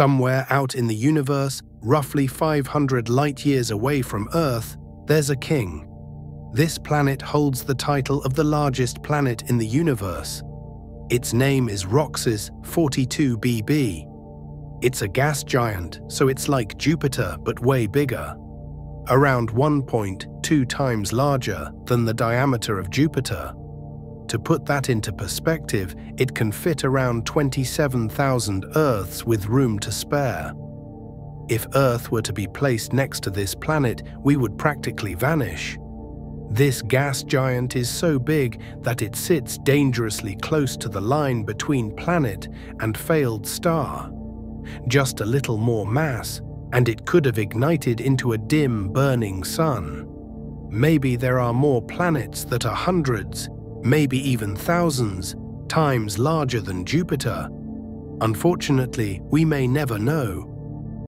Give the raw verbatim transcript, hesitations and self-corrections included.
Somewhere out in the universe, roughly five hundred light-years away from Earth, there's a king. This planet holds the title of the largest planet in the universe. Its name is Roxas forty-two B B. It's a gas giant, so it's like Jupiter but way bigger. Around one point two times larger than the diameter of Jupiter. To put that into perspective, it can fit around twenty-seven thousand Earths with room to spare. If Earth were to be placed next to this planet, we would practically vanish. This gas giant is so big that it sits dangerously close to the line between planet and failed star. Just a little more mass, and it could have ignited into a dim, burning sun. Maybe there are more planets that are hundreds, maybe even thousands, times larger than Jupiter. Unfortunately, we may never know,